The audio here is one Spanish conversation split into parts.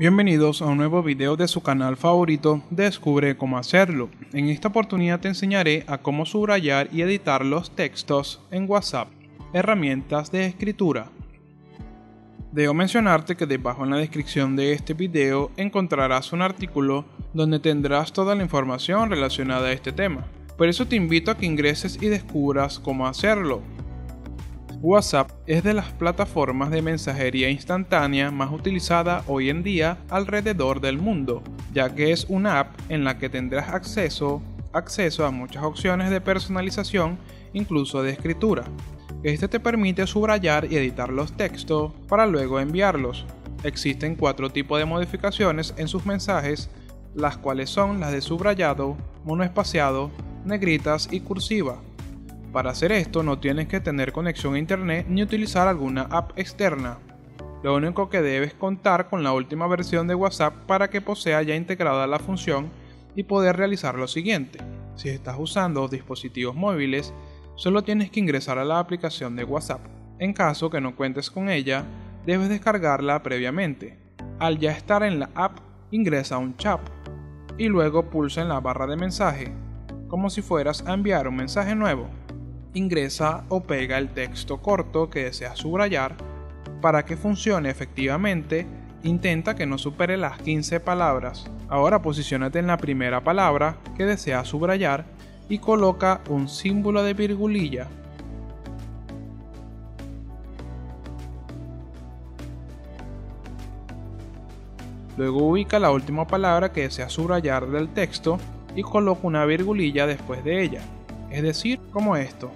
Bienvenidos a un nuevo video de su canal favorito, Descubre Cómo Hacerlo. En esta oportunidad te enseñaré a cómo subrayar y editar los textos en WhatsApp. Herramientas de escritura. Debo mencionarte que debajo en la descripción de este video encontrarás un artículo donde tendrás toda la información relacionada a este tema. Por eso te invito a que ingreses y descubras cómo hacerlo. WhatsApp es de las plataformas de mensajería instantánea más utilizada hoy en día alrededor del mundo, ya que es una app en la que tendrás acceso a muchas opciones de personalización, incluso de escritura. Este te permite subrayar y editar los textos para luego enviarlos. Existen 4 tipos de modificaciones en sus mensajes, las cuales son las de subrayado, monoespaciado, negritas y cursiva. Para hacer esto no tienes que tener conexión a internet ni utilizar alguna app externa. Lo único que debes contar con la última versión de WhatsApp para que posea ya integrada la función y poder realizar lo siguiente. Si estás usando dispositivos móviles, solo tienes que ingresar a la aplicación de WhatsApp. En caso que no cuentes con ella, debes descargarla previamente. Al ya estar en la app, ingresa a un chat y luego pulsa en la barra de mensaje, como si fueras a enviar un mensaje nuevo. Ingresa o pega el texto corto que deseas subrayar. Para que funcione efectivamente, intenta que no supere las 15 palabras. Ahora posiciónate en la primera palabra que deseas subrayar y coloca un símbolo de virgulilla. Luego ubica la última palabra que deseas subrayar del texto y coloca una virgulilla después de ella. Es decir, como esto.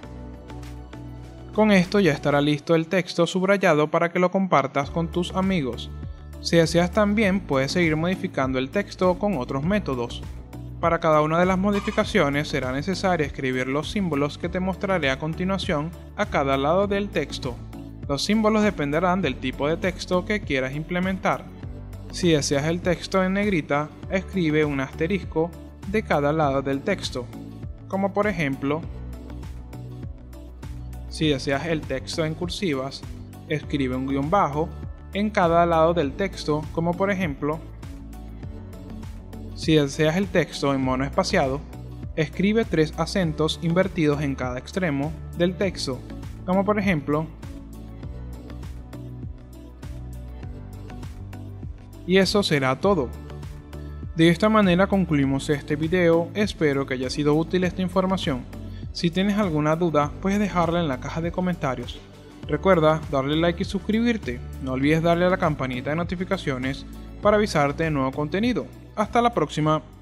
Con esto ya estará listo el texto subrayado para que lo compartas con tus amigos. Si deseas también puedes seguir modificando el texto con otros métodos. Para cada una de las modificaciones será necesario escribir los símbolos que te mostraré a continuación a cada lado del texto. Los símbolos dependerán del tipo de texto que quieras implementar. Si deseas el texto en negrita, escribe un asterisco de cada lado del texto. Como por ejemplo, si deseas el texto en cursivas, escribe un guión bajo en cada lado del texto, como por ejemplo, si deseas el texto en monoespaciado, escribe 3 acentos invertidos en cada extremo del texto, como por ejemplo, y eso será todo. De esta manera concluimos este video, espero que haya sido útil esta información. Si tienes alguna duda, puedes dejarla en la caja de comentarios. Recuerda darle like y suscribirte, no olvides darle a la campanita de notificaciones para avisarte de nuevo contenido. Hasta la próxima.